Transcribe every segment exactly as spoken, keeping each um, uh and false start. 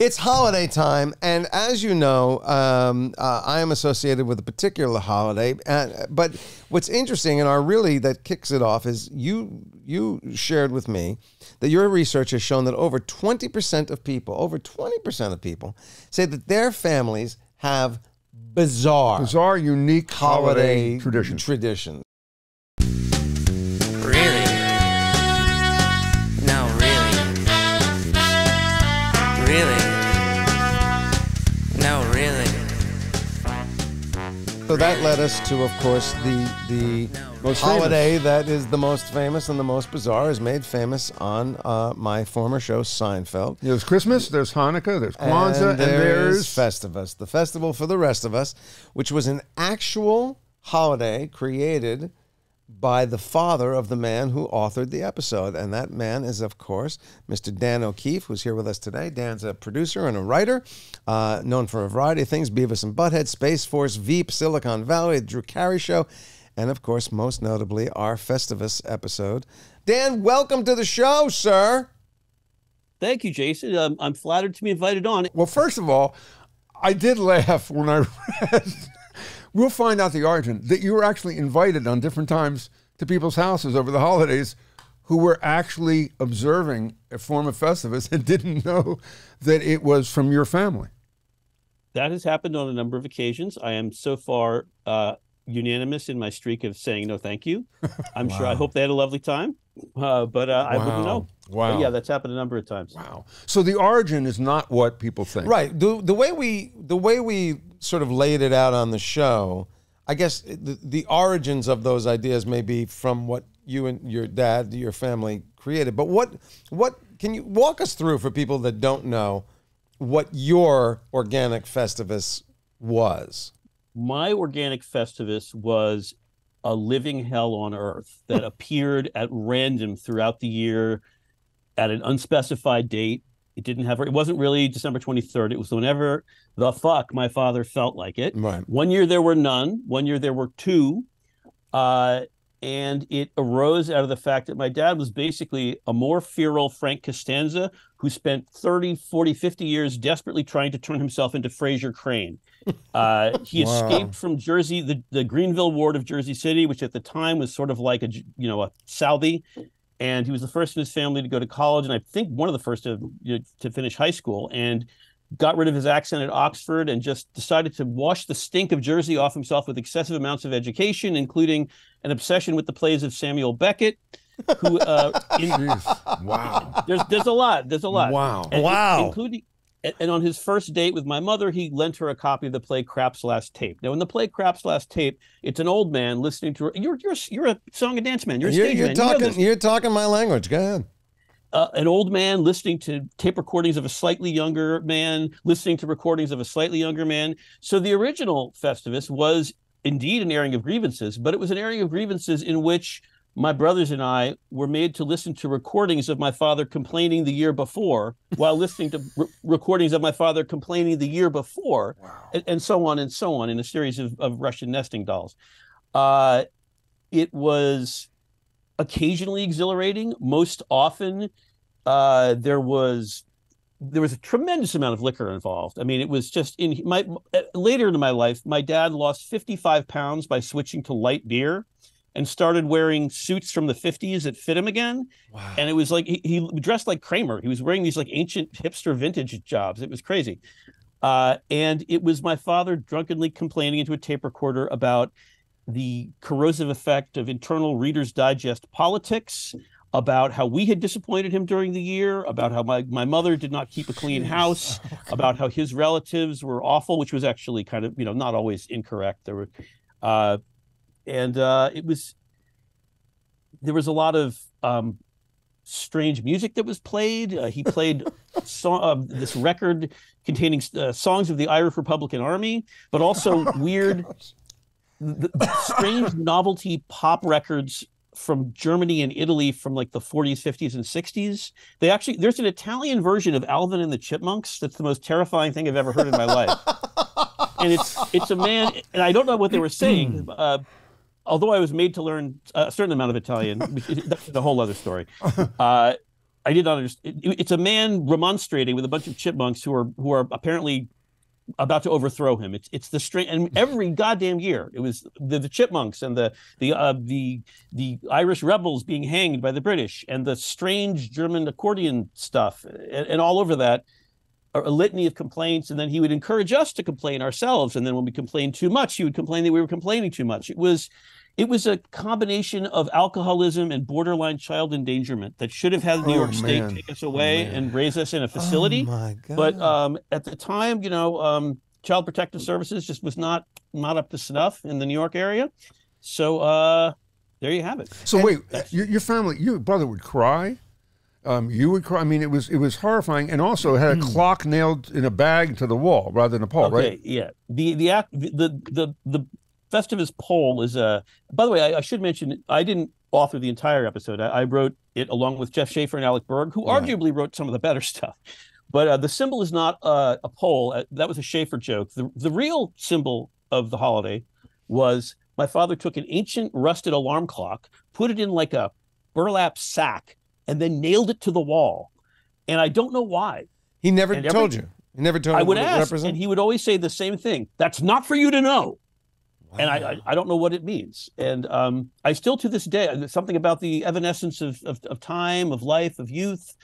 It's holiday time, and as you know, um, uh, I am associated with a particular holiday. Uh, but what's interesting, and are really that kicks it off, is you you shared with me that your research has shown that over twenty percent of people, over twenty percent of people, say that their families have bizarre, bizarre, unique holiday, holiday traditions. traditions. So that led us to, of course, the the most holiday famous. that is the most famous and the most bizarre, is made famous on uh, my former show, Seinfeld. There's Christmas, there's Hanukkah, there's Kwanzaa, and, there and there's is Festivus, the festival for the rest of us, which was an actual holiday created by the father of the man who authored the episode. And that man is, of course, Mister Dan O'Keefe, who's here with us today. Dan's a producer and a writer, uh, known for a variety of things: Beavis and Butthead, Space Force, Veep, Silicon Valley, the Drew Carey Show, and, of course, most notably, our Festivus episode. Dan, welcome to the show, sir. Thank you, Jason. Um, I'm flattered to be invited on. Well, first of all, I did laugh when I read... We'll find out the origin, that you were actually invited on different times to people's houses over the holidays who were actually observing a form of Festivus and didn't know that it was from your family. That has happened on a number of occasions. I am so far uh, unanimous in my streak of saying no thank you. I'm wow. sure I hope they had a lovely time, uh, but uh, I wow. wouldn't know. Wow. But yeah, that's happened a number of times. Wow. So the origin is not what people think. Right. The, the way we... The way we sort of laid it out on the show, I guess the, the origins of those ideas may be from what you and your dad, your family created. But what, what can you walk us through for people that don't know what your organic Festivus was? My organic Festivus was a living hell on earth that appeared at random throughout the year at an unspecified date. It didn't have, it wasn't really December twenty-third. It was whenever the fuck my father felt like it. Right. One year there were none. One year there were two. Uh, and it arose out of the fact that my dad was basically a more feral Frank Costanza who spent thirty, forty, fifty years desperately trying to turn himself into Fraser Crane. Uh, he wow. escaped from Jersey, the, the Greenville ward of Jersey City, which at the time was sort of like a, you know, a Southie. And he was the first in his family to go to college, and I think one of the first to, you know, to finish high school, and got rid of his accent at Oxford and just decided to wash the stink of Jersey off himself with excessive amounts of education, including an obsession with the plays of Samuel Beckett, who uh, in, wow. There's there's a lot. There's a lot. Wow. And, wow. Including and on his first date with my mother, he lent her a copy of the play Krapp's Last Tape. Now, in the play Krapp's Last Tape, it's an old man listening to her. You're you're you're a song and dance man. You're a stage you're, you're man. Talking, you know you're talking my language. Go ahead. Uh, an old man listening to tape recordings of a slightly younger man, listening to recordings of a slightly younger man. So the original Festivus was indeed an airing of grievances, but it was an airing of grievances in which my brothers and I were made to listen to recordings of my father complaining the year before while listening to re recordings of my father complaining the year before, wow. and, and so on and so on in a series of, of Russian nesting dolls. Uh, it was occasionally exhilarating. Most often uh, there was there was a tremendous amount of liquor involved. I mean, it was just in my later in my life, my dad lost fifty-five pounds by switching to light beer and started wearing suits from the fifties that fit him again. Wow. And it was like, he, he dressed like Kramer. He was wearing these like ancient hipster vintage jobs. It was crazy. Uh, and it was my father drunkenly complaining into a tape recorder about the corrosive effect of internal Reader's Digest politics, about how we had disappointed him during the year, about how my, my mother did not keep a clean house, oh, about how his relatives were awful, which was actually kind of, you know, not always incorrect. There were, uh, And uh, it was, there was a lot of um, strange music that was played. Uh, he played so uh, this record containing uh, songs of the Irish Republican Army, but also oh, weird, the, the strange novelty pop records from Germany and Italy from like the forties, fifties, and sixties. They actually, there's an Italian version of Alvin and the Chipmunks. That's the most terrifying thing I've ever heard in my life. And it's, it's a man, and I don't know what they were saying, uh, although I was made to learn a certain amount of Italian, which, that's a whole other story. Uh, I did not understand. It, it's a man remonstrating with a bunch of chipmunks who are who are apparently about to overthrow him. It's it's the strange, and every goddamn year it was the, the chipmunks and the the uh, the the Irish rebels being hanged by the British and the strange German accordion stuff and, and all over that. A litany of complaints, and then he would encourage us to complain ourselves. And then when we complained too much, he would complain that we were complaining too much. It was, it was a combination of alcoholism and borderline child endangerment that should have had New York oh, State man. take us away oh, and raise us in a facility. Oh, my God. But um, at the time, you know, um, Child Protective Services just was not not up to snuff in the New York area. So uh, there you have it. So and, wait, your, your family, your brother would cry. Um, you would cry. I mean, it was it was horrifying, and also had a mm. clock nailed in a bag to the wall rather than a pole, okay, right? Yeah. The the act the the the Festivus pole is a. By the way, I, I should mention I didn't author the entire episode. I, I wrote it along with Jeff Schaffer and Alec Berg, who yeah. arguably wrote some of the better stuff. But uh, the symbol is not uh, a pole. Uh, that was a Schaffer joke. The the real symbol of the holiday was my father took an ancient rusted alarm clock, put it in like a burlap sack, and then nailed it to the wall. And I don't know why. He never every, told you. He never told you. I would ask, and he would always say the same thing. That's not for you to know. Wow. And I, I I don't know what it means. And um, I still, to this day, something about the evanescence of, of, of time, of life, of youth,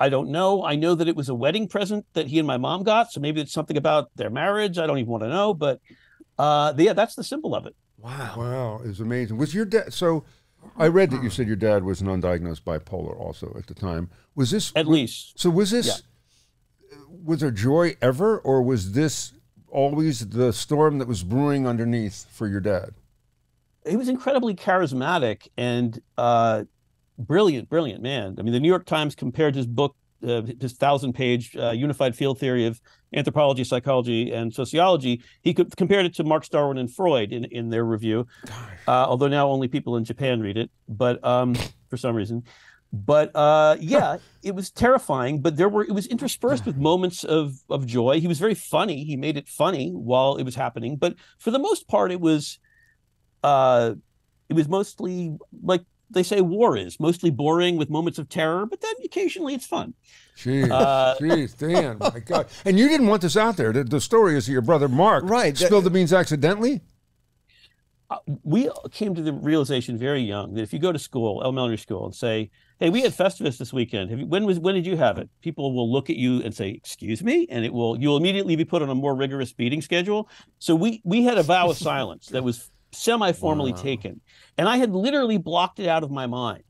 I don't know. I know that it was a wedding present that he and my mom got, so maybe it's something about their marriage. I don't even want to know, but uh, yeah, that's the symbol of it. Wow. Wow, it's amazing. Was your dad, so... I read that you said your dad was an undiagnosed bipolar also at the time. Was this at least? So was this? Yeah. Was there joy ever, or was this always the storm that was brewing underneath for your dad? He was incredibly charismatic and uh, brilliant, brilliant man. I mean, the New York Times compared his book, uh, his thousand-page uh, Unified Field Theory of Anthropology, Psychology, and Sociology. He could, compared it to Marx, Darwin, and Freud in, in their review, uh, although now only people in Japan read it, but um, for some reason. But uh, yeah, it was terrifying, but there were it was interspersed with moments of, of joy. He was very funny. He made it funny while it was happening. But for the most part, it was, uh, it was mostly like, they say war is mostly boring with moments of terror, but then occasionally it's fun. Jeez, uh, jeez, Dan, my God. And you didn't want this out there. The, the story is that your brother Mark right, spilled that, the beans accidentally? Uh, we came to the realization very young that if you go to school, elementary school, and say, hey, we had Festivus this weekend. Have you, when was, when did you have it? People will look at you and say, excuse me? And it will you'll immediately be put on a more rigorous beating schedule. So we, we had a vow of silence that was semi-formally wow. taken. And I had literally blocked it out of my mind.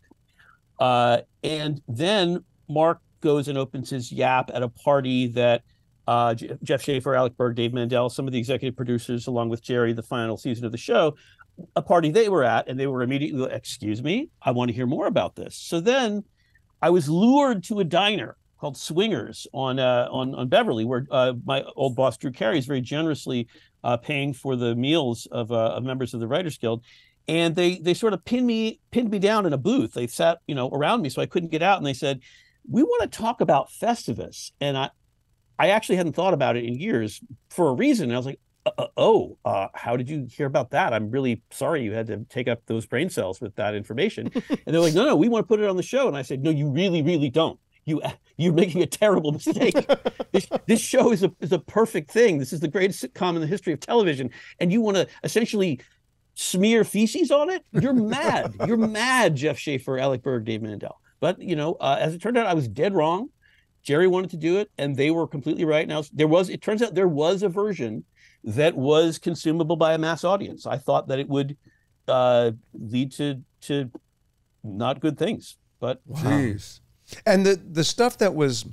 Uh, and then Mark goes and opens his yap at a party that uh, Jeff Schaffer, Alec Berg, Dave Mandel, some of the executive producers, along with Jerry, the final season of the show, a party they were at, and they were immediately, excuse me, I want to hear more about this. So then I was lured to a diner called Swingers on uh, on, on Beverly, where uh, my old boss, Drew Carey, is very generously uh, paying for the meals of, uh, of members of the Writers Guild. And they they sort of pinned me pinned me down in a booth. They sat, you know, around me, so I couldn't get out. And they said, "We want to talk about Festivus." And I, I actually hadn't thought about it in years for a reason. And I was like, "Oh, uh, how did you hear about that? I'm really sorry you had to take up those brain cells with that information." And they're like, "No, no, we want to put it on the show." And I said, "No, you really, really don't. You you're making a terrible mistake. This this show is a is a perfect thing. This is the greatest sitcom in the history of television, and you want to essentially" smear feces on it? You're mad. You're mad, Jeff Schaffer, Alec Berg, Dave Mandel. But, you know, uh, as it turned out, I was dead wrong. Jerry wanted to do it, and they were completely right. Now, there was, it turns out there was a version that was consumable by a mass audience. I thought that it would uh, lead to to not good things, but wow. Jeez. And the, the stuff that was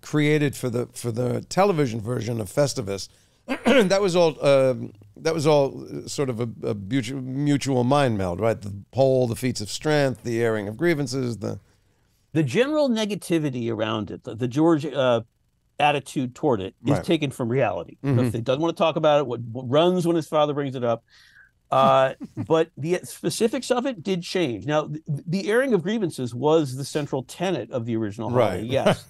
created for the, for the television version of Festivus, that was all... Uh, That was all sort of a, a mutual mind meld, right? The poll, the feats of strength, the airing of grievances, the... The general negativity around it, the, the George uh, attitude toward it, is right. taken from reality. Mm-hmm. So if he doesn't want to talk about it, what, what runs when his father brings it up. Uh, but the specifics of it did change. Now, the, the airing of grievances was the central tenet of the original holiday, right. yes.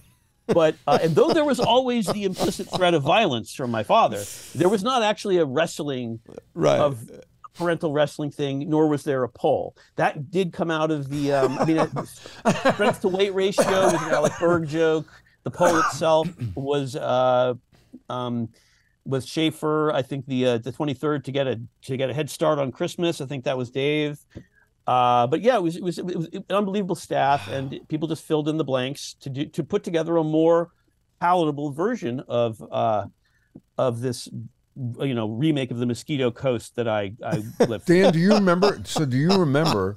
But uh, and though there was always the implicit threat of violence from my father, there was not actually a wrestling right. of parental wrestling thing, nor was there a poll. That did come out of the, um, I mean, strength to weight ratio was an Alec Berg joke. The poll itself was uh, um, was Schaffer. I think the uh, the twenty-third to get a to get a head start on Christmas. I think that was Dave. Uh, but yeah, it was, it was it was an unbelievable staff, and people just filled in the blanks to do, to put together a more palatable version of uh, of this, you know, remake of the Mosquito Coast that I, I lived. Dan, do you remember? So do you remember?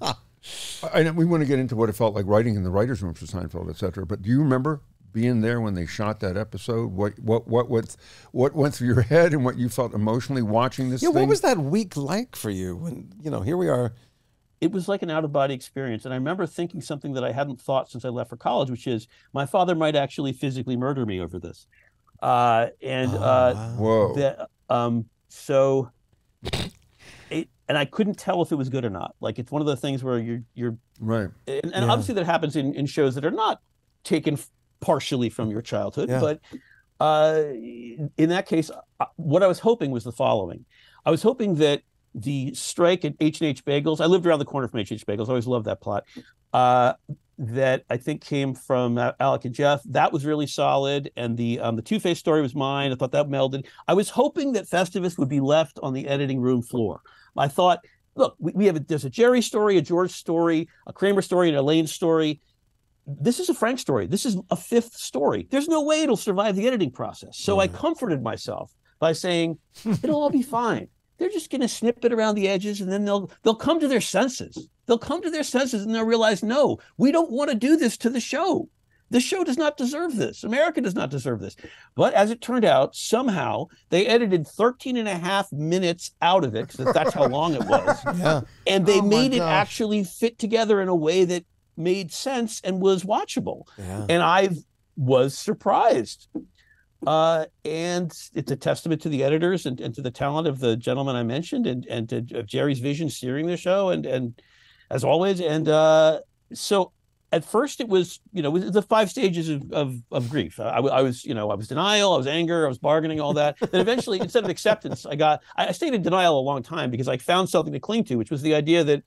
And we want to get into what it felt like writing in the writers' room for Seinfeld, et cetera. But do you remember being there when they shot that episode? What what what what what went through your head, and what you felt emotionally watching this? Yeah, thing? What was that week like for you? When you know, here we are. It was like an out-of-body experience, and I remember thinking something that I hadn't thought since I left for college, which is my father might actually physically murder me over this. Uh, and oh, uh, wow. Whoa. The, um, so, it, and I couldn't tell if it was good or not. Like, it's one of the things where you're you're right, and, and yeah. obviously that happens in, in shows that are not taken partially from your childhood, yeah. but uh, in that case, what I was hoping was the following: I was hoping that the strike at H and H Bagels, I lived around the corner from H and H Bagels, I always loved that plot, uh, that I think came from Alec and Jeff. That was really solid, and the um, the Two-Face story was mine. I thought that melded. I was hoping that Festivus would be left on the editing room floor. I thought, look, we, we have a, there's a Jerry story, a George story, a Kramer story, and a Lane story. This is a Frank story. This is a fifth story. There's no way it'll survive the editing process. So mm. I comforted myself by saying, it'll all be fine. They're just going to snip it around the edges, and then they'll they'll come to their senses. They'll come to their senses, and they'll realize, no, we don't want to do this to the show. The show does not deserve this. America does not deserve this. But as it turned out, somehow they edited thirteen and a half minutes out of it, because that's how long it was. Yeah. And they oh made it actually fit together in a way that made sense and was watchable. Yeah. And I was surprised. Uh, and it's a testament to the editors and, and to the talent of the gentleman I mentioned, and, and to of Jerry's vision steering the show, and, and as always. And uh, so at first it was, you know, the five stages of, of, of grief. I, I was, you know, I was denial, I was anger, I was bargaining, all that. And eventually, instead of acceptance, I got, I stayed in denial a long time, because I found something to cling to, which was the idea that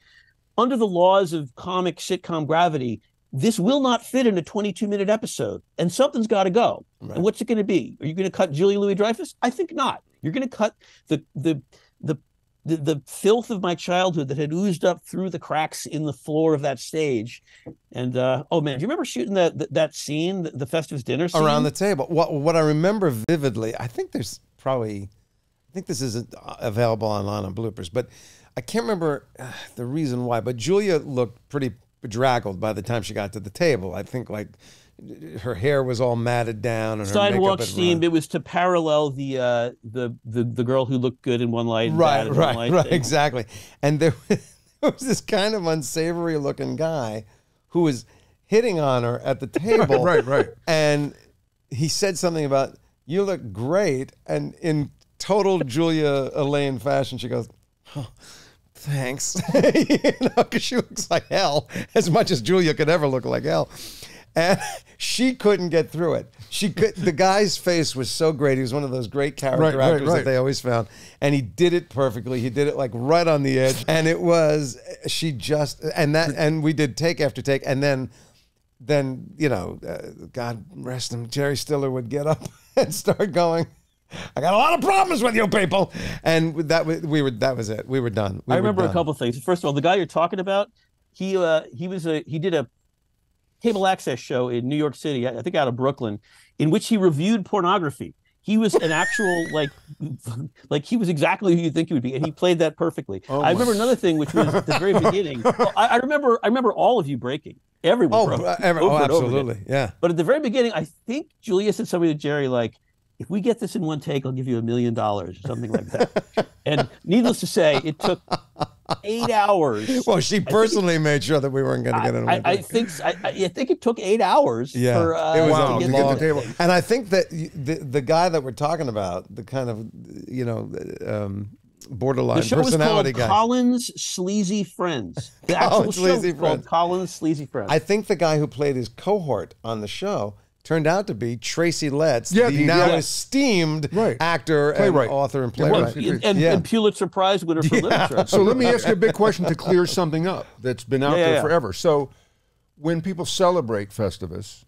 under the laws of comic sitcom gravity, this will not fit in a twenty-two minute episode, and something's got to go. Right. And what's it going to be? Are you going to cut Julia Louis-Dreyfus? I think not. You're going to cut the, the the the the filth of my childhood that had oozed up through the cracks in the floor of that stage. And uh, oh man, do you remember shooting that that, that scene, the, the Festivus dinner scene? Around the table. What what I remember vividly, I think there's probably, I think this isn't available online on bloopers, but I can't remember uh, the reason why. But Julia looked pretty bedraggled by the time she got to the table. I think like her hair was all matted down, and sidewalk steamed. It was to parallel the uh the, the the girl who looked good in one light, and right, bad in right, one light right, thing. Exactly. And there was, there was this kind of unsavory looking guy who was hitting on her at the table, right, right, right. And he said something about "you look great," and in total Julia Elaine fashion, she goes, "Oh, thanks," you know, because she looks like hell, as much as Julia could ever look like hell. And she couldn't get through it. She could. The guy's face was so great. He was one of those great character right, actors right, right. that they always found, and he did it perfectly. He did it like right on the edge, and it was. She just and that and we did take after take, and then, then you know, uh, God rest him, Jerry Stiller would get up and start going, "I got a lot of problems with you people," and that we were. That was it. We were done. We I remember done. a couple of things. First of all, the guy you're talking about, he uh, he was a he did a cable access show in New York City, I think out of Brooklyn, in which he reviewed pornography. He was an actual like like he was exactly who you think he would be, and he played that perfectly. Oh I remember another thing, which was at the very beginning. Well, I, I remember I remember all of you breaking. Everyone. Oh, broke, uh, every, oh absolutely, yeah. But at the very beginning, I think Julia said something to Jerry like, "If we get this in one take, I'll give you a million dollars," or something like that. And needless to say, it took eight hours. Well, she personally it, made sure that we weren't going to get it in one I, take. I think, I, I think it took eight hours. Yeah, for, uh, it was wow, to get, to get the table. And I think that the, the guy that we're talking about, the kind of, you know, um, borderline personality guy. The show was called Colin's Sleazy Friends. The actual Colin's show Sleazy was called Friends. Colin's Sleazy Friends. I think the guy who played his cohort on the show turned out to be Tracy Letts, yeah, the, the now yeah. esteemed right. actor and playwright. author and playwright. And, and, yeah. and Pulitzer Prize winner for yeah. literature. So let me ask you a big question to clear something up that's been out yeah, there yeah. forever. So when people celebrate Festivus,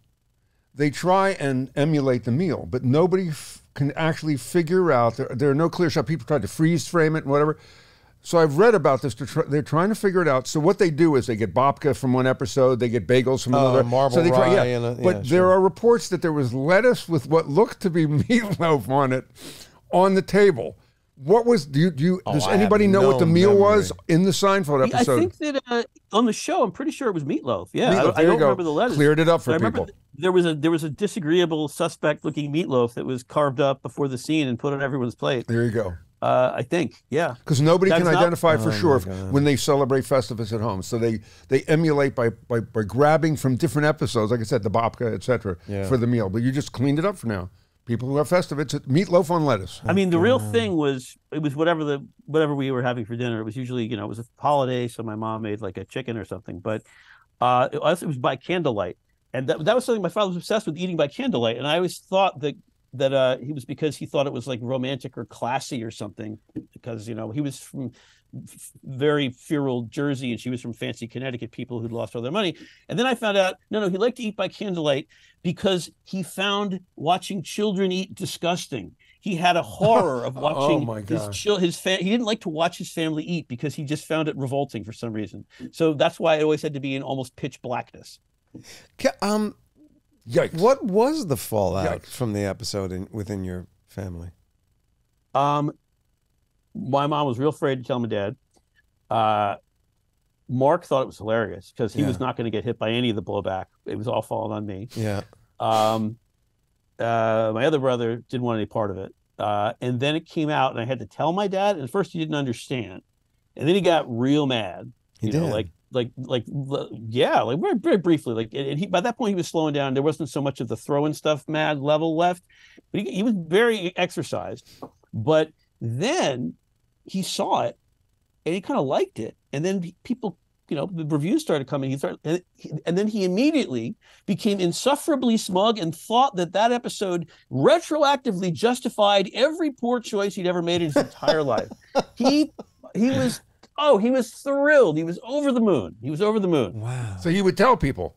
they try and emulate the meal, but nobody f can actually figure out, there, there are no clear shot. People tried to freeze frame it and whatever. So I've read about this. To try, they're trying to figure it out. So what they do is they get babka from one episode, they get bagels from another. Uh, marble so they try, rye. Yeah. A, yeah, but sure. there are reports that there was lettuce with what looked to be meatloaf on it on the table. What was, do you, do you oh, does anybody know no what the meal memory. was in the Seinfeld episode? I think that uh, on the show, I'm pretty sure it was meatloaf. Yeah, meatloaf. I, I don't go. remember the lettuce. Cleared it up for but people. There was a there was a disagreeable, suspect-looking meatloaf that was carved up before the scene and put on everyone's plate. There you go. Uh, I think, yeah. Because nobody That's can not, identify for oh sure if, when they celebrate Festivus at home. So they, they emulate by, by, by grabbing from different episodes, like I said, the babka, et cetera, yeah. for the meal. But you just cleaned it up for now. People who have Festivus, meatloaf on lettuce. I mean, the real thing was, it was whatever the whatever we were having for dinner. It was usually, you know, it was a holiday, so my mom made like a chicken or something. But uh, it, it was by candlelight. And that, that was something my father was obsessed with, eating by candlelight. And I always thought that that uh, he was, because he thought it was like romantic or classy or something, because, you know, he was from very feral Jersey and she was from fancy Connecticut, people who'd lost all their money. And then I found out, no, no, he liked to eat by candlelight because he found watching children eat disgusting. He had a horror of watching oh his chill, his fa he didn't like to watch his family eat because he just found it revolting for some reason. So that's why it always had to be in almost pitch blackness. Um, Yikes. What was the fallout Yikes. from the episode in, within your family? Um, my mom was real afraid to tell my dad. Uh, Mark thought it was hilarious because he yeah. was not going to get hit by any of the blowback. It was all falling on me. Yeah. Um, uh, my other brother didn't want any part of it. Uh, and then it came out and I had to tell my dad. And at first he didn't understand. And then he got real mad. He you did. Know, like, Like, like, yeah, like very, very briefly. Like, and he, by that point, he was slowing down. There wasn't so much of the throwing stuff mad level left, but he, he was very exercised. But then he saw it and he kind of liked it. And then people, you know, the reviews started coming. He started, and, he, and then he immediately became insufferably smug and thought that that episode retroactively justified every poor choice he'd ever made in his entire life. He, he was. Oh, he was thrilled. He was over the moon. He was over the moon. Wow. So he would tell people,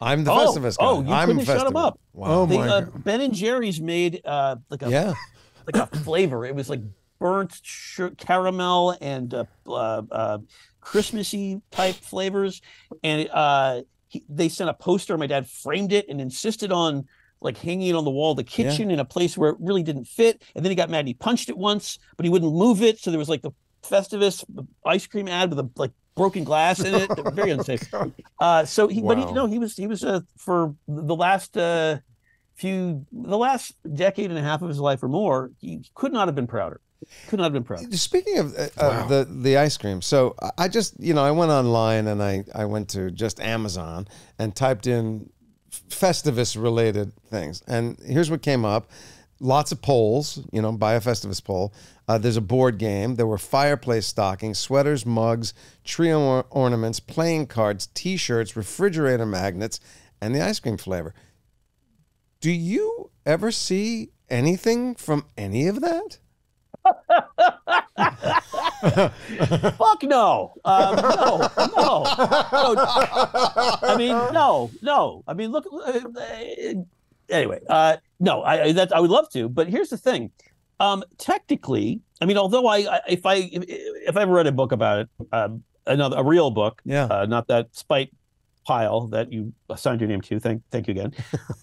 I'm the oh, Festivus guy. Oh, you I'm couldn't Festivus. shut him up. Wow. Oh, they, my uh, God. Ben and Jerry's made uh, like, a, yeah. like a flavor. It was like burnt caramel and uh, uh, uh, Christmassy type flavors. And uh, he, they sent a poster. My dad framed it and insisted on like hanging it on the wall of the kitchen yeah. in a place where it really didn't fit. And then he got mad. He punched it once, but he wouldn't move it. So there was like the Festivus ice cream ad with a like broken glass in it. Very unsafe. Uh, so he, wow. but he, no, he was he was uh, for the last uh, few, the last decade and a half of his life or more, he could not have been prouder. Could not have been prouder. Speaking of uh, wow. uh, the the ice cream, so I just you know I went online and I I went to just Amazon and typed in Festivus related things, and here's what came up. Lots of polls, you know, buy a Festivus poll. Uh, there's a board game. There were fireplace stockings, sweaters, mugs, tree or ornaments, playing cards, T-shirts, refrigerator magnets, and the ice cream flavor. Do you ever see anything from any of that? Fuck no. Um, no, no, no. I mean, no, no. I mean, look. Uh, anyway, uh, no, I that I would love to, but here's the thing. Um, technically, I mean, although I, I if I if I ever read a book about it, um, another a real book, yeah, uh, not that spite pile that you assigned your name to. Thank, thank you again.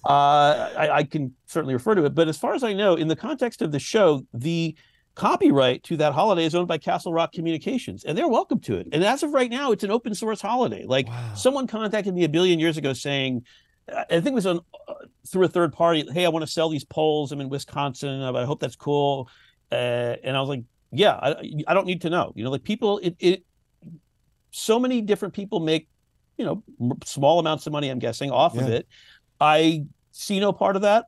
uh, I, I can certainly refer to it, but as far as I know, in the context of the show, the copyright to that holiday is owned by Castle Rock Communications, and they're welcome to it. And as of right now, it's an open source holiday. Like wow. someone contacted me a billion years ago saying. I think it was on uh, through a third party. Hey, I want to sell these poles. I'm in Wisconsin. I hope that's cool. Uh, and I was like, yeah, I, I don't need to know. You know, like people, it, it, so many different people make, you know, m small amounts of money, I'm guessing, off yeah. of it. I see no part of that.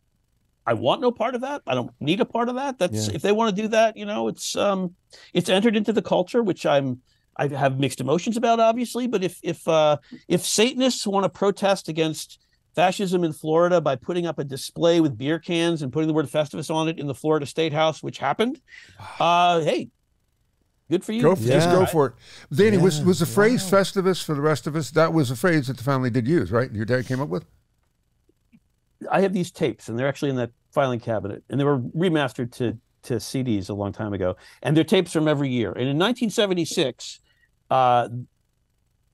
I want no part of that. I don't need a part of that. That's yeah. if they want to do that, you know, it's um, it's entered into the culture, which I'm. I have mixed emotions about, obviously. But if if uh, if Satanists want to protest against fascism in Florida by putting up a display with beer cans and putting the word Festivus on it in the Florida State House, which happened. Uh, hey, good for you. Go for, yeah. Just go for it. Danny, yeah, was, was the phrase wow. Festivus for the rest of us, that was a phrase that the family did use, right? Your dad came up with? I have these tapes, and they're actually in that filing cabinet, and they were remastered to, to C Ds a long time ago. And they're tapes from every year. And in nineteen seventy-six, uh,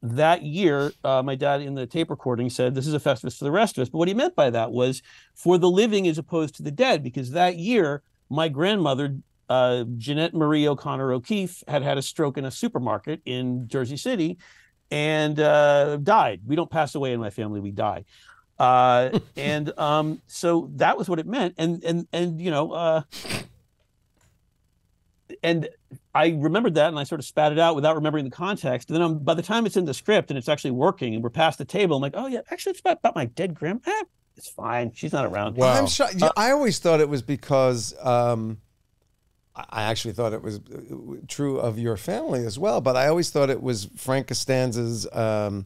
that year, uh, my dad in the tape recording said, this is a Festivus for the rest of us. But what he meant by that was for the living as opposed to the dead, because that year, my grandmother, uh, Jeanette Marie O'Connor O'Keefe, had had a stroke in a supermarket in Jersey City and uh, died. We don't pass away in my family, we die. Uh, and um, so that was what it meant. And, and, and you know, uh, and I remembered that and I sort of spat it out without remembering the context. And then I'm, by the time it's in the script and it's actually working and we're past the table, I'm like, oh yeah, actually it's about, about my dead grandma. Eh, it's fine. She's not around. Wow. I'm sure, uh, I always thought it was because um, I actually thought it was true of your family as well, but I always thought it was Frank Costanza's, um,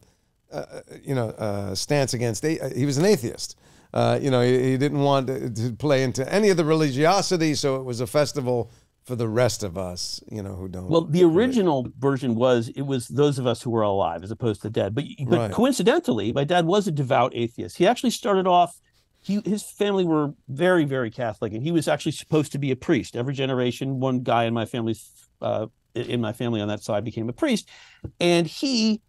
uh, you know, uh, stance against, a he was an atheist. Uh, you know, he, he didn't want to, to play into any of the religiosity. So it was a festival for the rest of us, you know, who don't. Well, the original it. version was it was those of us who were alive as opposed to dead. But, but right. coincidentally, my dad was a devout atheist. He actually started off, he, his family were very, very Catholic, and he was actually supposed to be a priest. Every generation, one guy in my family's uh, in my family on that side became a priest, and he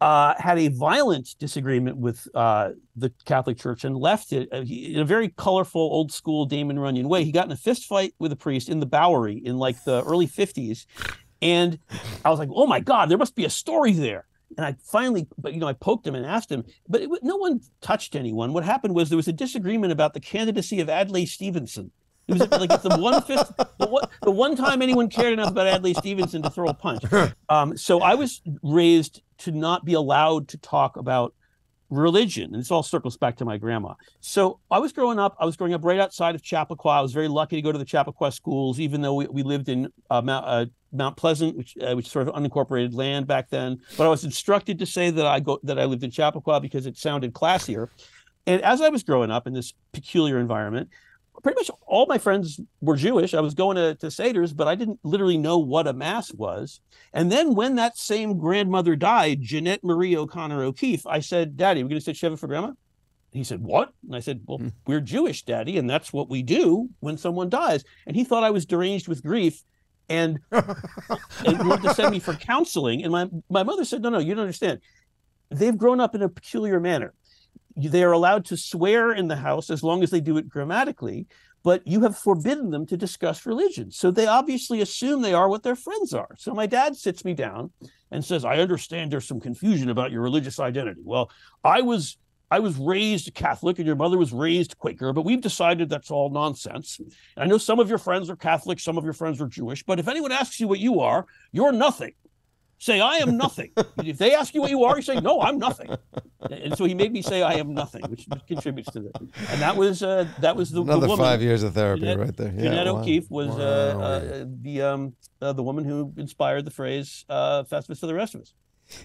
uh, had a violent disagreement with uh, the Catholic Church and left it uh, he, in a very colorful, old school Damon Runyon way. He got in a fist fight with a priest in the Bowery in like the early fifties. And I was like, oh my God, there must be a story there. And I finally, but you know, I poked him and asked him, but it, no one touched anyone. What happened was there was a disagreement about the candidacy of Adlai Stevenson. It was like it's the one fist, the one, the one time anyone cared enough about Adlai Stevenson to throw a punch. Um, so I was raised to not be allowed to talk about religion, and this all circles back to my grandma. So I was growing up. I was growing up right outside of Chappaqua. I was very lucky to go to the Chappaqua schools, even though we, we lived in uh, Mount, uh, Mount Pleasant, which uh, which is sort of unincorporated land back then. But I was instructed to say that I go that I lived in Chappaqua because it sounded classier. And as I was growing up in this peculiar environment, pretty much all my friends were Jewish. I was going to, to Seder's, but I didn't literally know what a mass was. And then when that same grandmother died, Jeanette Marie O'Connor O'Keefe, I said, Daddy, we're going to sit Shiva for Grandma? And he said, what? And I said, well, mm. we're Jewish, Daddy, and that's what we do when someone dies. And he thought I was deranged with grief and, and wanted to send me for counseling. And my, my mother said, no, no, you don't understand. They've grown up in a peculiar manner. They are allowed to swear in the house as long as they do it grammatically, but you have forbidden them to discuss religion. So they obviously assume they are what their friends are. So my dad sits me down and says, I understand there's some confusion about your religious identity. Well, I was I was raised Catholic and your mother was raised Quaker, but we've decided that's all nonsense. I know some of your friends are Catholic, some of your friends are Jewish, but if anyone asks you what you are, you're nothing. Say, I am nothing. If they ask you what you are, you say, no, I'm nothing. And so he made me say, I am nothing, which contributes to that. And that was uh, that was the, another the woman, five years of therapy Jeanette, right there. Yeah, Jeanette wow. O'Keefe was wow. uh, uh, the um, uh, the woman who inspired the phrase uh, "Festivus for the rest of us."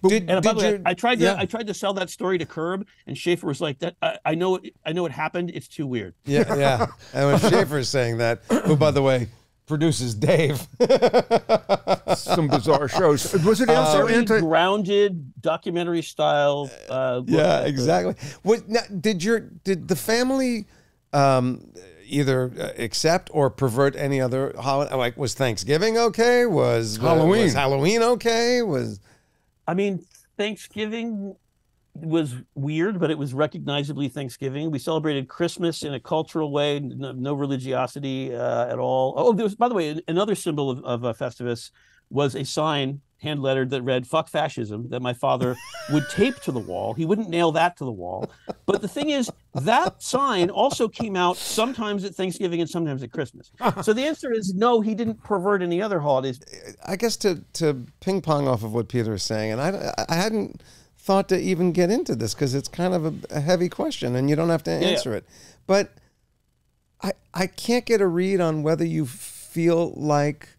Did, and by the way, I tried to yeah. I tried to sell that story to Curb, and Schaffer was like, "That I, I know it, I know it happened. It's too weird." Yeah, yeah. And when Schaffer is saying that, who, by the way, produces Dave. Some bizarre shows. Was it also uh, anti grounded documentary style? Uh, yeah, exactly. What now, did your did the family um, either accept or pervert any other holiday? Like, was Thanksgiving okay? Was Halloween? Uh, was Halloween okay? Was I mean, Thanksgiving was weird, but it was recognizably Thanksgiving. We celebrated Christmas in a cultural way, no, no religiosity uh, at all. Oh, there was, by the way, another symbol of, of uh, Festivus was a sign, hand-lettered, that read, fuck fascism, that my father would tape to the wall. He wouldn't nail that to the wall. But the thing is, that sign also came out sometimes at Thanksgiving and sometimes at Christmas. So the answer is no, he didn't pervert any other holidays. I guess to, to ping-pong off of what Peter is saying, and I, I hadn't thought to even get into this because it's kind of a, a heavy question and you don't have to answer yeah. it. But I I can't get a read on whether you feel like,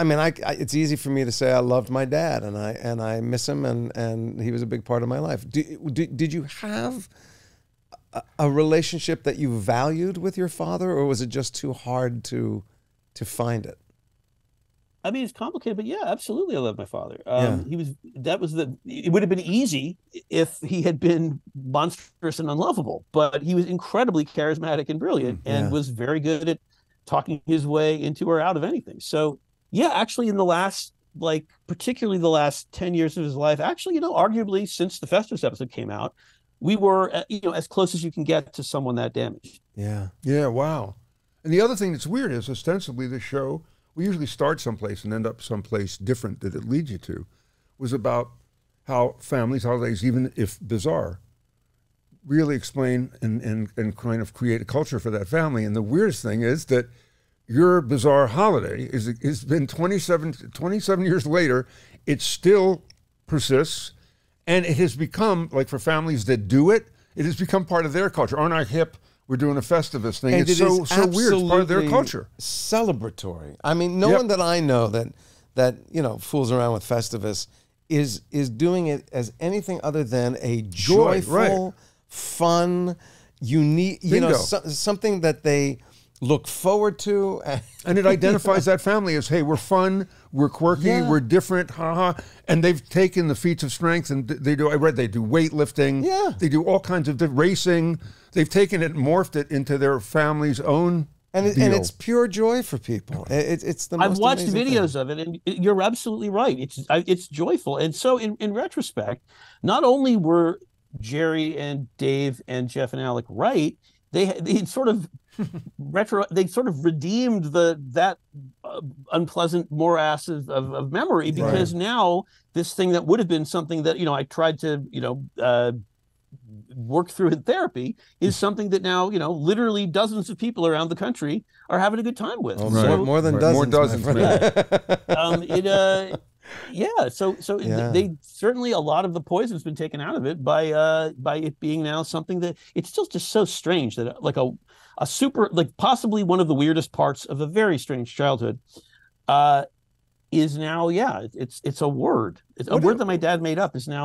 I mean, I, I, it's easy for me to say I loved my dad, and I and I miss him, and and he was a big part of my life. Do, do, did you have a, a relationship that you valued with your father, or was it just too hard to to find it? I mean, it's complicated, but yeah, absolutely, I love my father. Um, yeah. He was that was the. It would have been easy if he had been monstrous and unlovable, but he was incredibly charismatic and brilliant, and yeah. was very good at talking his way into or out of anything. So. Yeah, actually, in the last, like, particularly the last ten years of his life, actually, you know, arguably since the Festivus episode came out, we were, you know, as close as you can get to someone that damaged. Yeah. Yeah, wow. And the other thing that's weird is, ostensibly, the show, we usually start someplace and end up someplace different that it leads you to, was about how families, holidays, even if bizarre, really explain and, and, and kind of create a culture for that family. And the weirdest thing is that your bizarre holiday is it's been twenty-seven years later, it still persists, and it has become, like, for families that do it, it has become part of their culture. Aren't I hip? We're doing a Festivus thing. And it's it so so weird. It's part of their culture. Celebratory. I mean, no yep. one that I know that that you know fools around with Festivus is is doing it as anything other than a joyful, right. fun, unique, Bingo. you know, so, something that they. Look forward to. And it identifies that family as, hey, we're fun, we're quirky, yeah. we're different, haha. -ha. And they've taken the feats of strength, and they do, I read, they do weightlifting. Yeah. They do all kinds of the racing. They've taken it and morphed it into their family's own and it, and it's pure joy for people. It, it's the most I've watched videos thing. of it, and you're absolutely right. It's, it's joyful. And so in, in retrospect, not only were Jerry and Dave and Jeff and Alec right, they, they sort of retro they sort of redeemed the that uh, unpleasant morass of, of, of memory, because right. now this thing that would have been something that, you know, I tried to, you know, uh work through in therapy is something that now, you know, literally dozens of people around the country are having a good time with. Oh, right. so, more, more than right. dozens, more dozens yeah. um it uh yeah so so yeah. they certainly, a lot of the poison has been taken out of it by uh by it being now something that it's still just so strange that, like, a a super, like, possibly one of the weirdest parts of a very strange childhood uh is now, yeah, it's it's a word it's a what word do, that my dad made up is now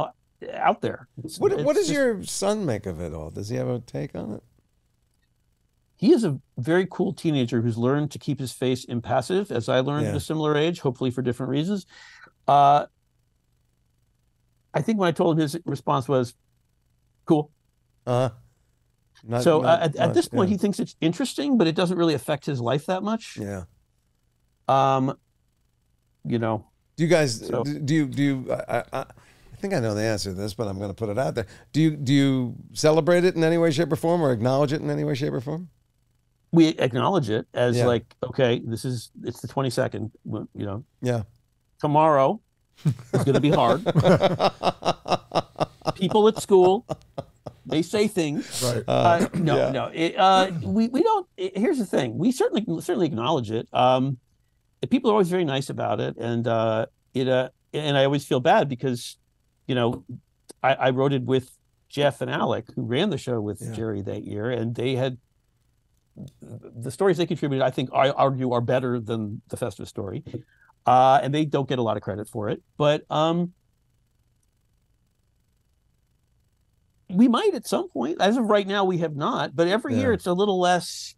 out there. It's, what, it's what does just, your son make of it all? Does he have a take on it? He is a very cool teenager who's learned to keep his face impassive, as I learned yeah. at a similar age, hopefully for different reasons. Uh, I think when I told him, his response was, "Cool." Uh, not, so not, uh, at, not, at this point, yeah. he thinks it's interesting, but it doesn't really affect his life that much. Yeah. Um, you know. Do you guys? So. Do you? Do you? I, I, I think I know the answer to this, but I'm going to put it out there. Do you? Do you celebrate it in any way, shape, or form, or acknowledge it in any way, shape, or form? We acknowledge it as yeah. like, okay, this is it's the twenty-second. You know. Yeah. Tomorrow is going to be hard. People at school, they say things. Right. Uh, no, yeah. no. It, uh, we, we don't, it, here's the thing. We certainly certainly acknowledge it. Um, people are always very nice about it. And uh, it uh, and I always feel bad because, you know, I, I wrote it with Jeff and Alec, who ran the show with yeah. Jerry that year. And they had, the stories they contributed, I think, I argue are better than the Festivus story. Uh, and they don't get a lot of credit for it, but um, we might at some point. As of right now, we have not. But every yeah. year, it's a little less,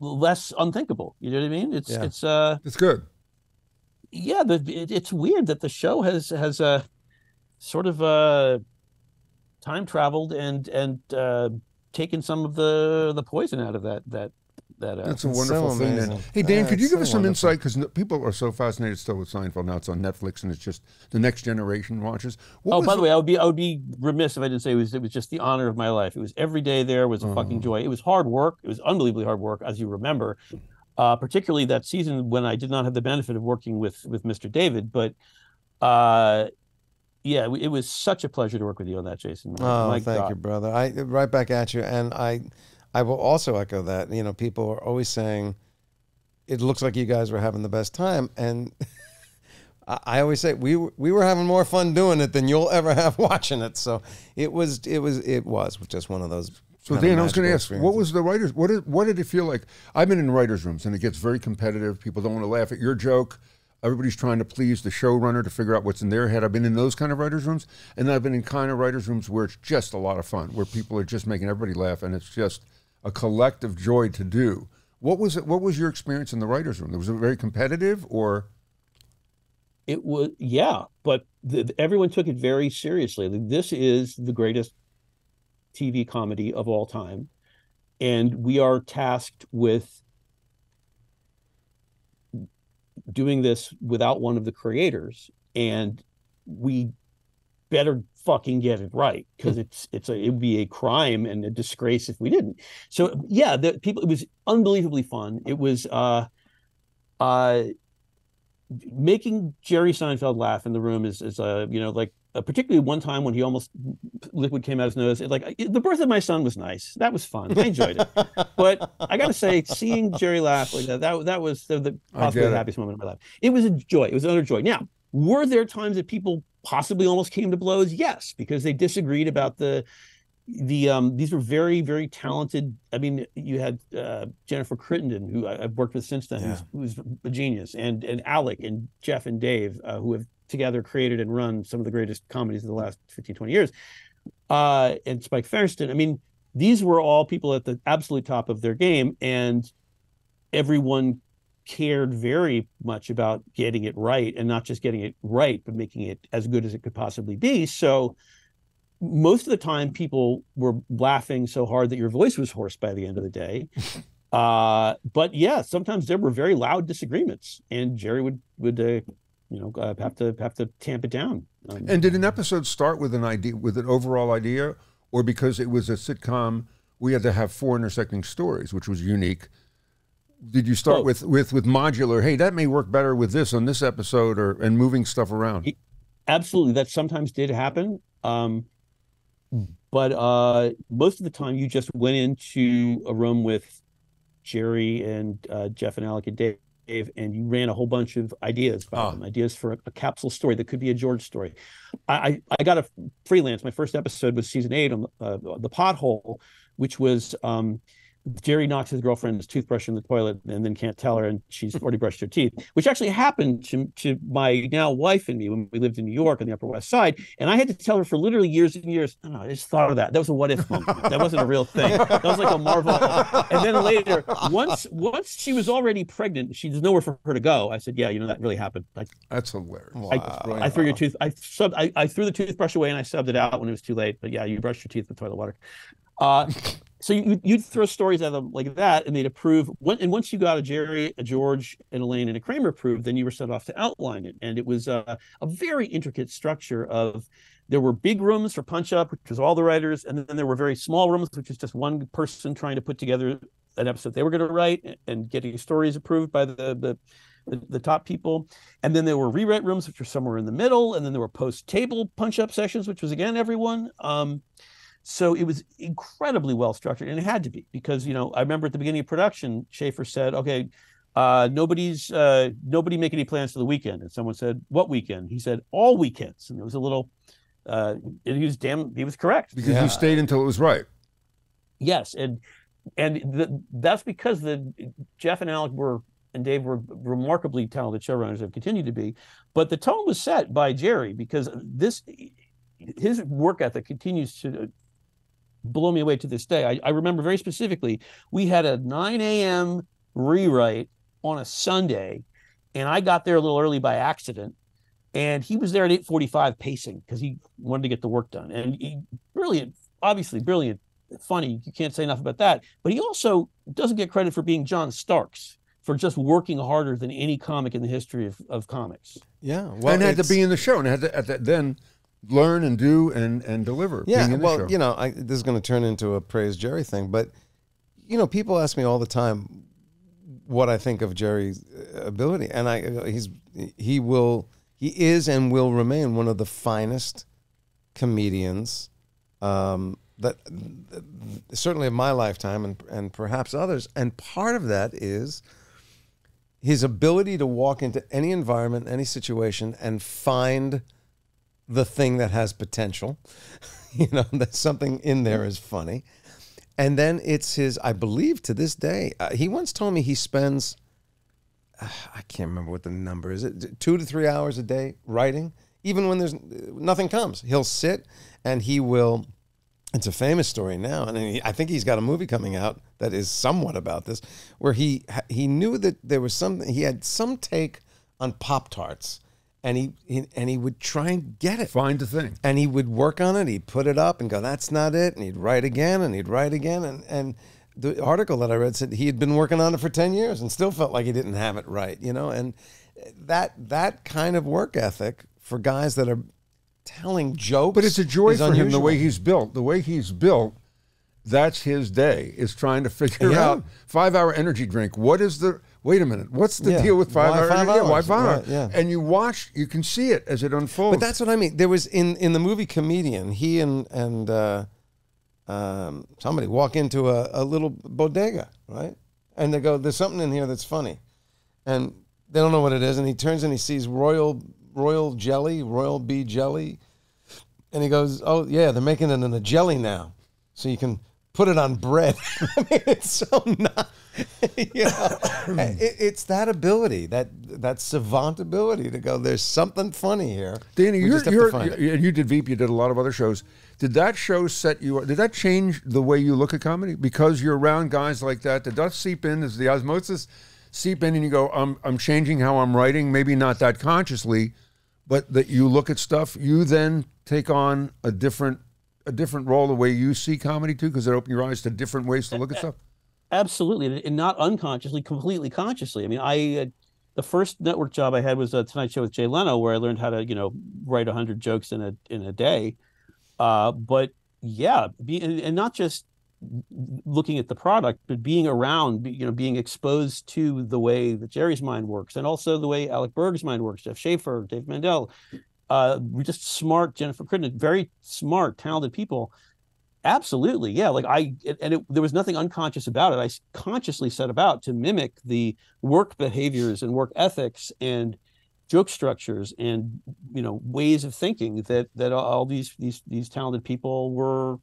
less unthinkable. You know what I mean? It's yeah. it's uh, it's good. Yeah, the, it, it's weird that the show has has a sort of a time traveled and and uh, taken some of the the poison out of that that. That, uh, That's a wonderful so thing. Man. Hey, Dan, uh, could you give so us some wonderful. insight? Because no, people are so fascinated still with Seinfeld. Now it's on Netflix, and it's just the next generation watches. What oh, by the way, I would be I would be remiss if I didn't say it was it was just the honor of my life. It was every day there was a oh. fucking joy. It was hard work. It was unbelievably hard work, as you remember, uh, particularly that season when I did not have the benefit of working with with Mister David. But uh, yeah, it was such a pleasure to work with you on that, Jason. Oh, my thank God. you, brother. I right back at you, and I. I will also echo that. You know, people are always saying, it looks like you guys were having the best time. And I always say, we were, we were having more fun doing it than you'll ever have watching it. So it was, it was, it was just one of those. So Dan, I was going to ask, what was the writers, what, is, what did it feel like? I've been in writers' rooms and it gets very competitive. People don't want to laugh at your joke. Everybody's trying to please the showrunner to figure out what's in their head. I've been in those kind of writers' rooms, and I've been in kind of writers' rooms where it's just a lot of fun, where people are just making everybody laugh, and it's just a collective joy to do. What was it? What was your experience in the writers' room? Was it very competitive, or? It was, yeah, but the, everyone took it very seriously. This is the greatest T V comedy of all time, and we are tasked with doing this without one of the creators, and we better fucking get it right, because it's it's a, it would be a crime and a disgrace if we didn't. So yeah, the people, it was unbelievably fun. It was uh uh making Jerry Seinfeld laugh in the room is is a uh, you know, like uh, particularly one time when he almost liquid came out his nose. It, like it, the birth of my son was nice. That was fun. I enjoyed it. But I gotta say, seeing Jerry laugh like that, that, that was the, the possibly the happiest moment of my life. It was a joy. It was another joy. Now, were there times that people possibly almost came to blows? Yes, because they disagreed about the the um these were very, very talented. I mean, you had uh Jennifer Crittenden, who I, I've worked with since then, yeah. who's, who's a genius, and and Alec and Jeff and Dave, uh, who have together created and run some of the greatest comedies of the last fifteen, twenty years, uh and Spike Feresten. I mean, these were all people at the absolute top of their game, and everyone cared very much about getting it right, and not just getting it right, but making it as good as it could possibly be. So most of the time people were laughing so hard that your voice was hoarse by the end of the day. Uh, but yeah, sometimes there were very loud disagreements, and Jerry would, would uh, you know, uh, have to have to tamp it down. Um, and did an episode start with an idea, with an overall idea, or because it was a sitcom, we had to have four intersecting stories, which was unique? Did you start oh, with, with, with modular, hey, that may work better with this on this episode, or, and moving stuff around? It, absolutely. That sometimes did happen. Um, But uh, most of the time, you just went into a room with Jerry and uh, Jeff and Alec and Dave, and you ran a whole bunch of ideas by oh. them, ideas for a, a capsule story that could be a George story. I, I, I got a freelance. My first episode was season eight on uh, The Pothole, which was um, Jerry knocks his girlfriend's toothbrush in the toilet and then can't tell her, and she's already brushed her teeth, which actually happened to, to my now wife and me when we lived in New York on the Upper West Side. And I had to tell her for literally years and years, oh, I just thought of that. That was a what if moment. That wasn't a real thing. That was like a Marvel. And then later, once once she was already pregnant, she, there's nowhere for her to go. I said, yeah, you know, that really happened. I, That's hilarious. I, wow. I threw your tooth. I, subbed, I, I threw the toothbrush away and I subbed it out when it was too late. But yeah, you brushed your teeth with toilet water. Uh, So you, you'd throw stories at them like that, and they'd approve. And once you got a Jerry, a George, an Elaine, and a Kramer approved, then you were set off to outline it. And it was a, a very intricate structure of, there were big rooms for punch-up, which was all the writers, and then there were very small rooms, which is just one person trying to put together an episode they were going to write and getting stories approved by the, the the the top people. And then there were rewrite rooms, which were somewhere in the middle, and then there were post-table punch-up sessions, which was, again, everyone. Um, So it was incredibly well structured, and it had to be, because, you know, I remember at the beginning of production, Schaffer said, okay, uh, nobody's, uh, nobody make any plans for the weekend. And someone said, what weekend? He said, all weekends. And there was a little, uh, and he was damn, he was correct. Because yeah. you stayed until it was right. Yes. And, and the, that's because the Jeff and Alec were, and Dave were remarkably talented showrunners, have continued to be, but the tone was set by Jerry, because this, his work ethic continues to blow me away to this day. I, I remember very specifically, we had a nine A M rewrite on a Sunday, and I got there a little early by accident, and he was there at eight forty-five pacing because he wanted to get the work done. And he, brilliant, obviously brilliant, funny, you can't say enough about that, but he also doesn't get credit for being John Starks, for just working harder than any comic in the history of, of comics. Yeah, well, and had to be in the show, and had to, at that, then learn and do and and deliver. Yeah, well, show. you know, I, this is going to turn into a praise Jerry thing, but you know, people ask me all the time what I think of Jerry's ability, and I he's he will he is and will remain one of the finest comedians um, that certainly of my lifetime, and and perhaps others. And part of that is his ability to walk into any environment, any situation, and find the thing that has potential, you know, that something in there is funny. And then it's his, I believe to this day, uh, he once told me he spends I can't remember what the number is. It two to three hours a day writing, even when there's nothing comes. He'll sit and he will. It's a famous story now, and he, I think he's got a movie coming out that is somewhat about this, where he he knew that there was something. He had some take on Pop-Tarts, and he, he and he would try and get it. Find the thing, and he would work on it. He'd put it up and go, "That's not it," and he'd write again, and he'd write again, and and. The article that I read said he had been working on it for ten years and still felt like he didn't have it right, you know? And that that kind of work ethic for guys that are telling jokes. But it's a joy for him, the way he's built. The way he's built, that's his day, is trying to figure yeah. out five-hour energy drink. What is the, wait a minute, what's the yeah. deal with five-hour energy drink? Yeah, why five right, yeah. And you watch, you can see it as it unfolds. But that's what I mean. There was, in, in the movie Comedian, he and... and uh, Um, somebody walk into a, a little bodega, right? And they go, "There's something in here that's funny," and they don't know what it is. And he turns and he sees royal royal jelly, royal bee jelly, and he goes, "Oh yeah, they're making it in a jelly now, so you can put it on bread." I mean, it's so not, you know, it, it's that ability, that that savant ability to go, "There's something funny here." Danny, you're, you're, you're, you did Veep, you did a lot of other shows. Did that show set you up? Did that change the way you look at comedy? Because you're around guys like that, did that seep in? Does the osmosis seep in and you go, I'm, I'm changing how I'm writing, maybe not that consciously, but that you look at stuff, you then take on a different a different role the way you see comedy too, because it opened your eyes to different ways to look at stuff? Absolutely, and not unconsciously, completely consciously. I mean, I... Uh, the first network job I had was uh, Tonight Show with Jay Leno, where I learned how to, you know, write a hundred jokes in a, in a day. Uh, but yeah, be, and, and not just looking at the product, but being around, you know, being exposed to the way that Jerry's mind works, and also the way Alec Berg's mind works, Jeff Schaffer, Dave Mandel, uh, we're just smart, Jennifer Crittenden, very smart, talented people. Absolutely, yeah. Like I, and it, there was nothing unconscious about it. I consciously set about to mimic the work behaviors and work ethics and joke structures and, you know, ways of thinking that that all these these these talented people were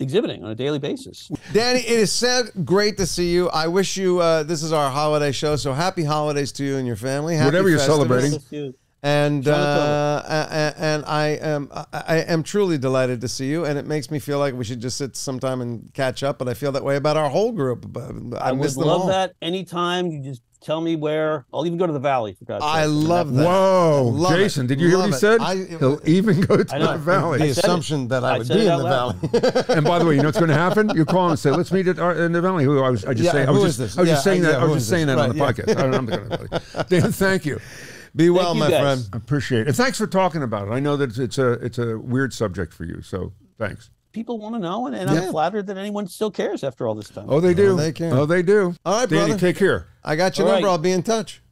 exhibiting on a daily basis. Danny, it is sad, great to see you. I wish you. Uh, this is our holiday show, so happy holidays to you and your family. Happy Whatever you're Festivus. Celebrating. And uh, and I am I am truly delighted to see you, and it makes me feel like we should just sit sometime and catch up. But I feel that way about our whole group. I, I miss would them love all. That anytime you just. Tell me where. I'll even go to the Valley, for God's sake. I love that. Whoa. Love Jason, did you hear what he said? I, it, He'll even go to the Valley. The assumption that I, I would be in the Valley. And by the way, you know what's going to happen? You call and say, let's meet at our, in the Valley. Who I was I just yeah, saying I was just, I was yeah, just saying yeah, that I was just saying this? That on right, the yeah. podcast. I don't know, I'm Dan, thank you. Be well, you my guys. Friend. I appreciate it. Thanks for talking about it. I know that it's a it's a weird subject for you, so thanks. People want to know, and, and yeah. I'm flattered that anyone still cares after all this time. Oh, they do. Oh, they care. Oh, they do. All right, Danny, brother. Take care. I got your all number. Right. I'll be in touch.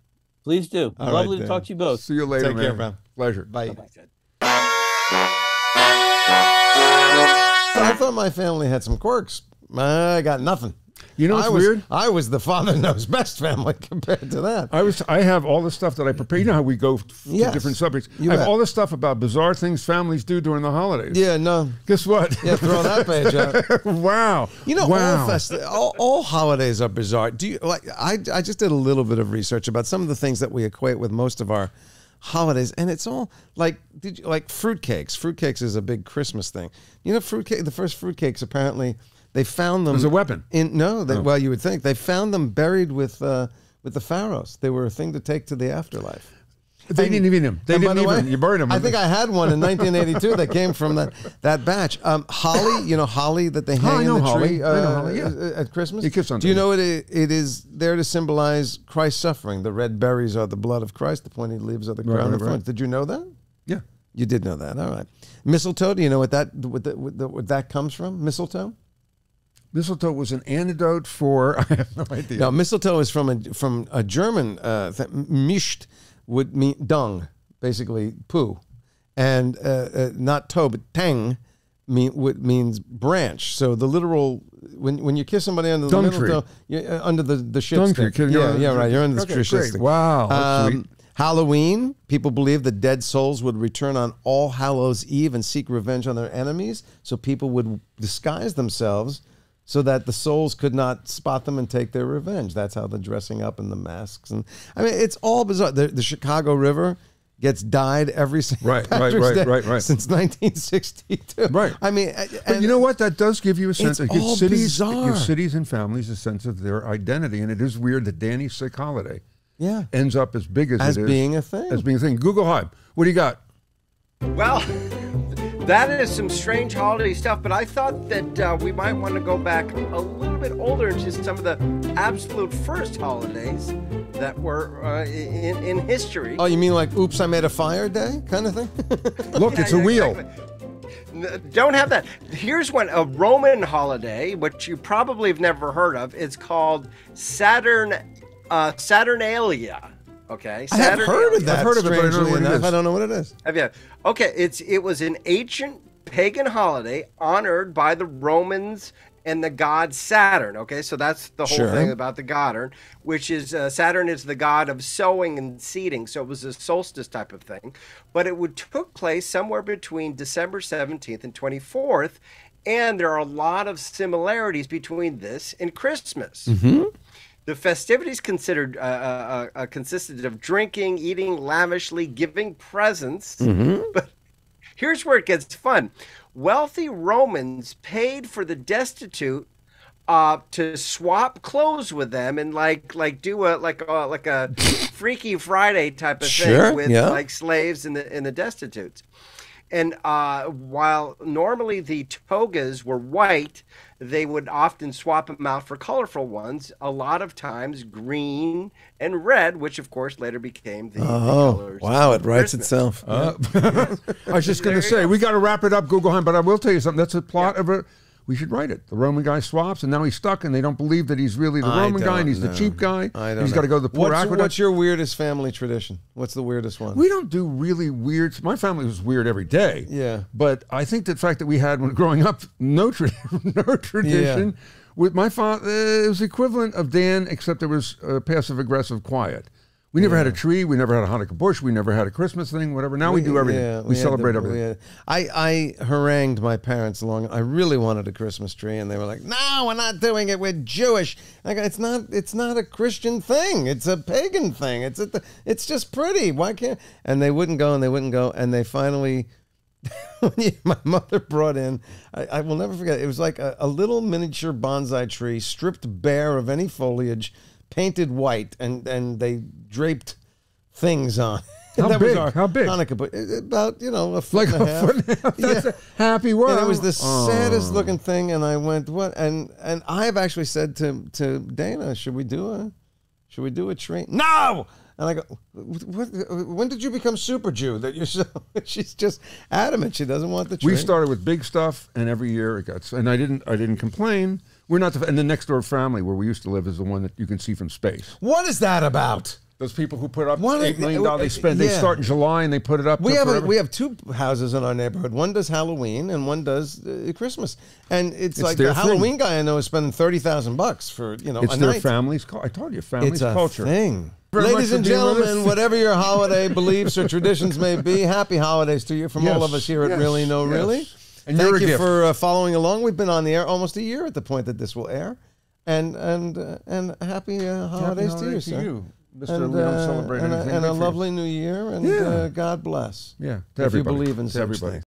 Please do. All Lovely right, to Dan. Talk to you both. See you later, take man. Take care, man. Pleasure. Bye. Bye-bye. I thought my family had some quirks. I got nothing. You know what's I was, weird? I was the father knows best family compared to that. I was. I have all the stuff that I prepare. You know how we go yes, to different subjects. You I have all the stuff about bizarre things families do during the holidays. Yeah, no. Guess what? Yeah, throw that page out. Wow. You know, wow. All, fest all, all holidays are bizarre. Do you like? I I just did a little bit of research about some of the things that we equate with most of our holidays, and it's all like did you, like fruitcakes. Fruitcakes is a big Christmas thing. You know, fruitcake. The first fruitcakes apparently. They found them as a weapon. In, no, they, oh. well, you would think they found them buried with uh, with the pharaohs. They were a thing to take to the afterlife. They and, didn't even them. They didn't the even. Way, you buried them. I think I had one in nineteen eighty-two that came from that that batch. Um, holly, you know, holly that they hang oh, I know in the holly. tree uh, I know holly, yeah. at Christmas. It keeps on. Do you know it? It is there to symbolize Christ's suffering. The red berries are the blood of Christ. The pointed leaves are the crown right, of right. thorns. Did you know that? Yeah, you did know that. All right, mistletoe. Do you know what that what, the, what, the, what that comes from? Mistletoe. Mistletoe was an antidote for. I have no idea. Now, mistletoe is from a from a German. Uh, mischt would mean dung, basically poo, and uh, uh, not toe, but tang, mean would means branch. So the literal when when you kiss somebody under the mistletoe, uh, under the the shit dung stick. Tree. Yeah, yeah, right. You're under the okay, shit stick. Wow. Um, Halloween. People believe the dead souls would return on All Hallows Eve and seek revenge on their enemies. So people would disguise themselves so that the souls could not spot them and take their revenge. That's how the dressing up and the masks. And I mean, it's all bizarre. The, the Chicago River gets dyed every single right, right, right, right, right. since nineteen sixty-two. Right. I mean, but you know what? That does give you a sense. It's it all cities, bizarre. It gives cities and families a sense of their identity, and it is weird that Danny's Sick Holiday yeah. ends up as big as, as it is. As being a thing. As being a thing. Googleheim, what do you got? Well, that is some strange holiday stuff, but I thought that uh, we might want to go back a little bit older to some of the absolute first holidays that were uh, in, in history. Oh, you mean like Oops, I Made a Fire Day kind of thing? Look, yeah, it's a wheel. Exactly. Don't have that. Here's one, a Roman holiday, which you probably have never heard of. It's called Saturn, uh, Saturnalia. Okay, Saturnalia. I have heard of that. I've heard of it, but I don't know what it is. I don't know what it is. Have you? Okay, it's it was an ancient pagan holiday honored by the Romans and the god Saturn. Okay, so that's the whole sure. thing about the god, which is uh, Saturn is the god of sowing and seeding. So it was a solstice type of thing, but it would took place somewhere between December seventeenth and twenty-fourth, and there are a lot of similarities between this and Christmas. Mm-hmm. The festivities considered uh, uh, uh, consisted of drinking, eating lavishly, giving presents. Mm-hmm. But here's where it gets fun. Wealthy Romans paid for the destitute uh, to swap clothes with them and like like do a like a, like a Freaky Friday type of sure, thing with yeah. like slaves and the and the destitutes. And uh, while normally the togas were white, they would often swap them out for colorful ones, a lot of times green and red, which, of course, later became the, oh, the colors. Wow, it writes Christmas. Itself. Uh, yes. I was just going to say, go. We got to wrap it up, Googleheim, but I will tell you something. That's a plot yeah. of a... We should write it. The Roman guy swaps, and now he's stuck, and they don't believe that he's really the I Roman guy, and he's know. the cheap guy. I don't He's got to go to the poor what's, aqueduct. What's your weirdest family tradition? What's the weirdest one? We don't do really weird. My family was weird every day. Yeah. But I think the fact that we had, when growing up, no, tra no tradition. Yeah. With my father, it was the equivalent of Dan, except there was uh, passive-aggressive quiet. We never yeah. had a tree. We never had a Hanukkah bush. We never had a Christmas thing, whatever. Now we, we do everything. Yeah, we, we celebrate the, everything. We I, I harangued my parents along. I really wanted a Christmas tree, and they were like, no, we're not doing it. We're Jewish. Like, it's not It's not a Christian thing. It's a pagan thing. It's a, It's just pretty. Why can't... And they wouldn't go, and they wouldn't go, and they finally... my mother brought in, I, I will never forget, it was like a, a little miniature bonsai tree, stripped bare of any foliage, painted white, and and they draped things on. How that big? Was our How big? Hanukkah, but about you know a foot like and a, a half. Foot and a half. That's yeah. a happy world. And it was the oh. saddest looking thing, and I went what? And and I have actually said to to Dana, should we do a, should we do a tree? No. And I go, what, when did you become super Jew? That you're so, she's just adamant. She doesn't want the tree. We started with big stuff, and every year it got. And I didn't I didn't complain. We're not, the, and the next door family where we used to live is the one that you can see from space. What is that about? Those people who put up what eight million dollars they spend, yeah. they start in July and they put it up. We have a, we have two houses in our neighborhood. One does Halloween and one does uh, Christmas. And it's, it's like the Halloween thing. guy I know is spending thirty thousand bucks for, you know, it's a their night. Family's, I told you, family's it's culture. It's a thing. Very Ladies and gentlemen, whatever your holiday beliefs or traditions may be, happy holidays to you from yes, all of us here at yes, Really No yes. Really. And Thank you gift. for uh, following along. We've been on the air almost a year at the point that this will air, and and uh, and happy uh, holidays happy holiday to you, to you Mister And, we don't uh, celebrate and, anything and a lovely you. New Year, and yeah. uh, God bless. Yeah, to if everybody. you believe in to such everybody. things.